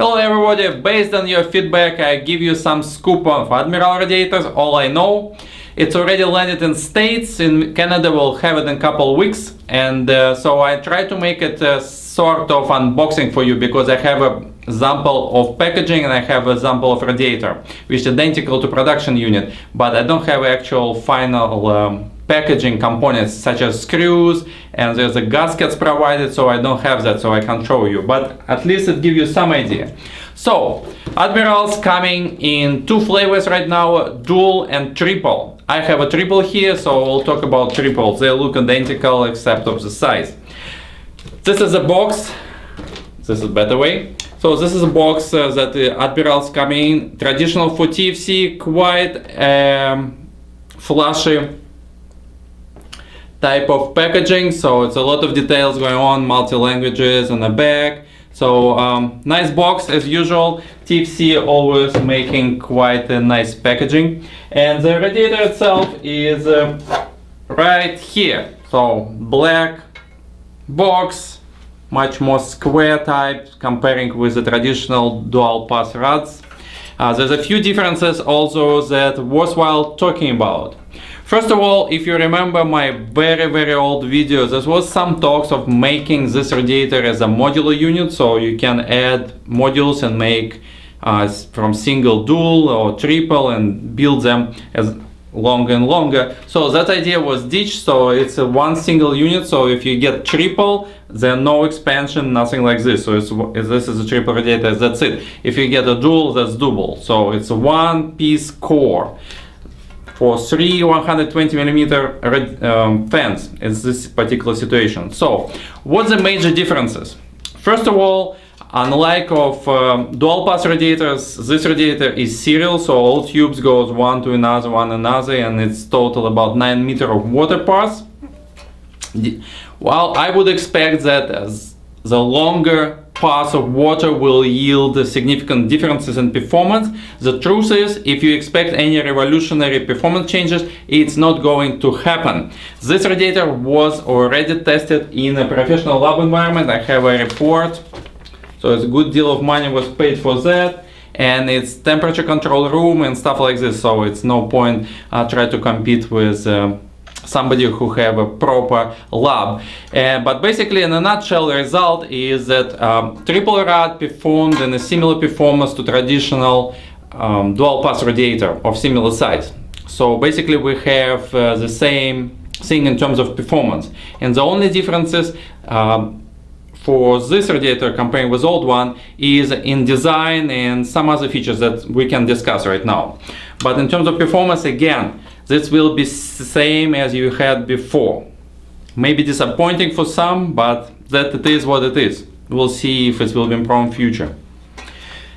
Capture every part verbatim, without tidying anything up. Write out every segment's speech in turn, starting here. Hello everybody, based on your feedback I give you some scoop of Admiral radiators, all I know. It's already landed in States, in Canada we'll have it in a couple weeks, and uh, so I try to make it a sort of unboxing for you, because I have a example of packaging and I have an example of radiator, which is identical to production unit, but I don't have actual final um, packaging components such as screws, and there's a gaskets provided, so I don't have that, so I can't show you, but at least it gives you some idea. So Admiral's coming in two flavors right now, dual and triple. I have a triple here, so we'll talk about triple. They look identical except of the size. This is a box. This is a better way. So this is a box uh, that uh, Admiral's coming in. Traditional for T F C, quite um, flashy type of packaging, so it's a lot of details going on, multi-languages on the back. So um, nice box as usual. T F C always making quite a nice packaging, and the radiator itself is uh, right here. So black box, much more square type comparing with the traditional dual pass rods. Uh, there's a few differences also that worthwhile talking about. First of all, if you remember my very very old video, there was some talks of making this radiator as a modular unit, so you can add modules and make uh, from single dual or triple and build them as longer and longer. So that idea was ditched, so it's a one single unit, so if you get triple, then no expansion, nothing like this. So it's, this is a triple radiator, that's it. If you get a dual, that's double. So it's a one piece core for three one hundred twenty millimeter um, fans in this particular situation. So what's the major differences? First of all, unlike of um, dual pass radiators, this radiator is serial, so all tubes goes one to another, one another, and it's total about nine meter of water pass. Well, I would expect that as the longer pass of water will yield significant differences in performance. The truth is, if you expect any revolutionary performance changes, it's not going to happen. This radiator was already tested in a professional lab environment. I have a report. So it's a good deal of money was paid for that, and it's temperature control room and stuff like this, so it's no point uh, try to compete with uh, somebody who have a proper lab. Uh, but basically, in a nutshell, the result is that um, triple rod performed in a similar performance to traditional um, dual pass radiator of similar size. So basically we have uh, the same thing in terms of performance, and the only difference is um, for this radiator compared with old one is in design and some other features that we can discuss right now. But in terms of performance, again, this will be same as you had before. Maybe disappointing for some, but that it is what it is. We'll see if it will be improved in future.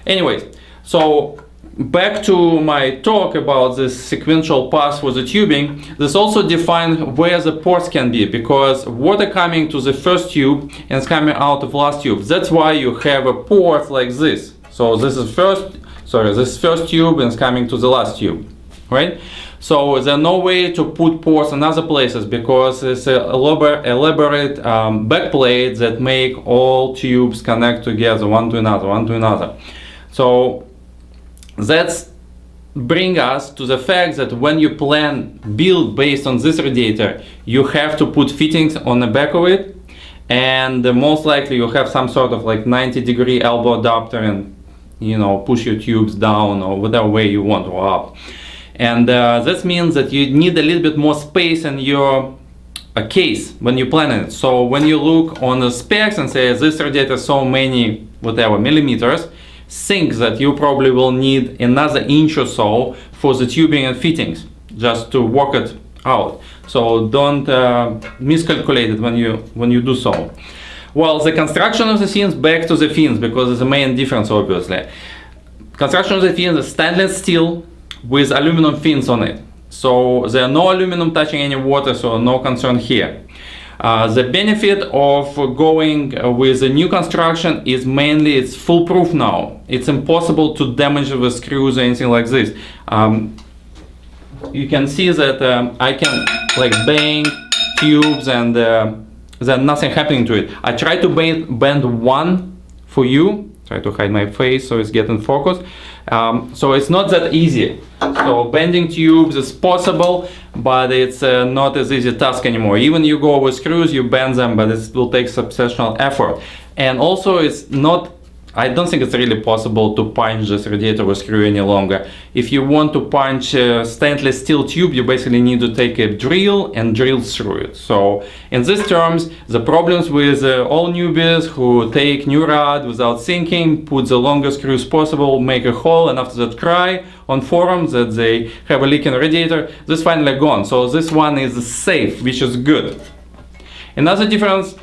Anyways, so back to my talk about this sequential pass for the tubing. This also defines where the ports can be, because water coming to the first tube and it's coming out of last tube. That's why you have a port like this. So this is first, sorry, this first tube and it's coming to the last tube, right? So there's no way to put ports in other places, because it's an elaborate um, backplate that make all tubes connect together, one to another, one to another. So that's bring us to the fact that when you plan build based on this radiator, you have to put fittings on the back of it, and most likely you have some sort of like ninety degree elbow adapter, and you know, push your tubes down or whatever way you want, or up. And uh, that means that you need a little bit more space in your uh, case when you plan it. So when you look on the specs and say this radiator so many whatever millimeters, think that you probably will need another inch or so for the tubing and fittings just to work it out. So don't uh, miscalculate it when you when you do so. Well, the construction of the fins, back to the fins, because it's the main difference obviously. Construction of the fins is stainless steel with aluminum fins on it. So there are no aluminum touching any water, so no concern here. Uh, the benefit of going with a new construction is mainly it's foolproof now. It's impossible to damage the screws or anything like this. Um, you can see that um, I can like bang tubes and uh, there's nothing happening to it. I tried to bend, bend one for you, try to hide my face so it's getting focused. Um, so it's not that easy. So bending tubes is possible, but it's uh, not as easy task anymore. Even you go with screws, you bend them, but it will take substantial effort. And also it's not, I don't think it's really possible to punch this radiator with screw any longer. If you want to punch a stainless steel tube, you basically need to take a drill and drill through it. So in these terms, the problems with uh, all newbies who take new rod without thinking, put the longest screws possible, make a hole, and after that cry on forums that they have a leaking radiator, this finally gone. So this one is safe, which is good. Another difference,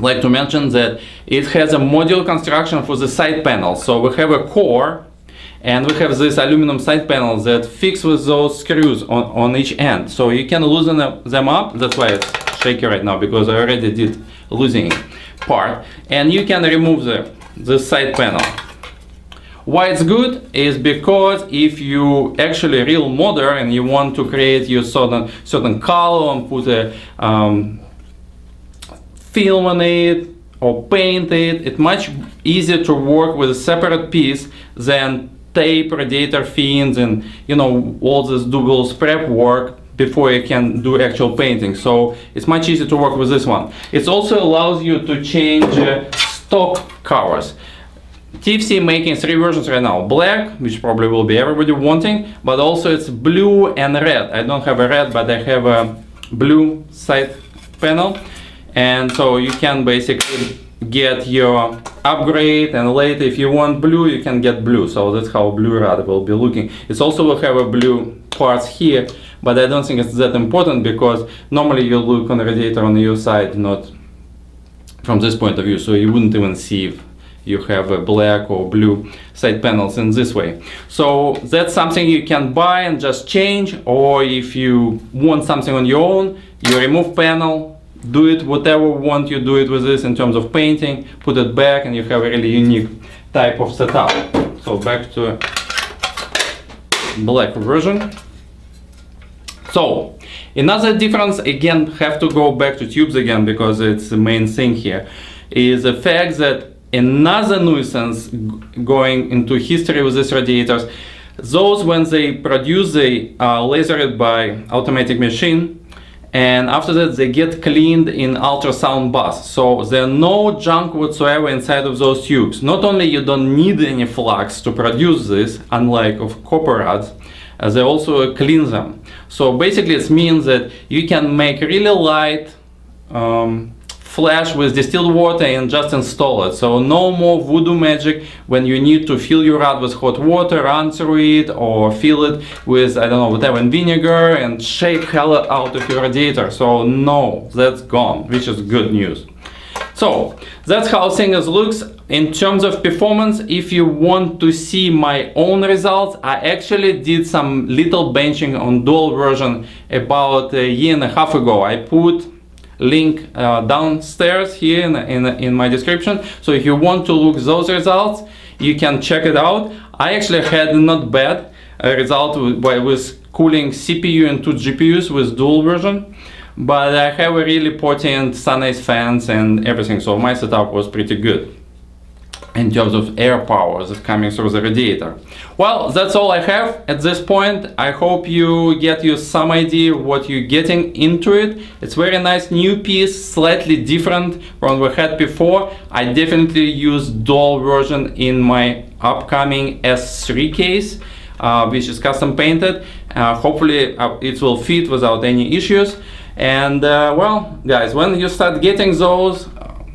like to mention, that it has a module construction for the side panels. So we have a core and we have this aluminum side panels that fix with those screws on, on each end. So you can loosen them up. That's why it's shaky right now, because I already did loosening part. And you can remove the, the side panel. Why it's good is because if you actually real modder and you want to create your certain, certain color and put a um, film on it or paint it, it's much easier to work with a separate piece than tape, radiator fins, and you know, all this double prep work before you can do actual painting. So it's much easier to work with this one. It also allows you to change uh, stock covers. T F C making three versions right now. Black, which probably will be everybody wanting, but also it's blue and red. I don't have a red, but I have a blue side panel. And so you can basically get your upgrade, and later if you want blue, you can get blue. So that's how blue rod will be looking. It's also will have a blue parts here, but I don't think it's that important, because normally you look on the radiator on your side, not from this point of view. So you wouldn't even see if you have a black or blue side panels in this way. So that's something you can buy and just change. Or if you want something on your own, you remove panel, do it whatever want you do it with this in terms of painting, put it back, and you have a really unique type of setup. So back to black version. So another difference, again, have to go back to tubes again, because it's the main thing here, is the fact that another nuisance going into history with these radiators, those when they produce, they are lasered by automatic machine. And after that, they get cleaned in ultrasound bath. So there are no junk whatsoever inside of those tubes. Not only you don't need any flux to produce this, unlike of copper rods, uh, they also clean them. So basically it means that you can make really light um, flash with distilled water and just install it. So no more voodoo magic when you need to fill your rod with hot water, run through it, or fill it with, I don't know, whatever, vinegar, and shake hell out of your radiator. So no, that's gone, which is good news. So that's how things looks in terms of performance. If you want to see my own results, I actually did some little benching on dual version about a year and a half ago. I put link uh, downstairs here in, in, in my description. So if you want to look those results, you can check it out. I actually had not bad uh, result with, with cooling C P U and two G P Us with dual version, but I have a really potent Sunrise fans and everything. So my setup was pretty good in terms of air power that's coming through the radiator. Well, that's all I have at this point. I hope you get you some idea what you're getting into it. It's very nice new piece, slightly different from what we had before. I definitely use dual version in my upcoming S three case, uh, which is custom painted. Uh, hopefully uh, it will fit without any issues. And uh, well, guys, when you start getting those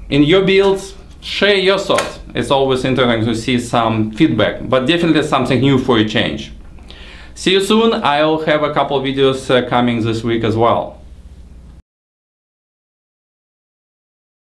in your builds, share your thoughts. It's always interesting to see some feedback, but definitely something new for a change. See you soon. I'll have a couple of videos uh, coming this week as well.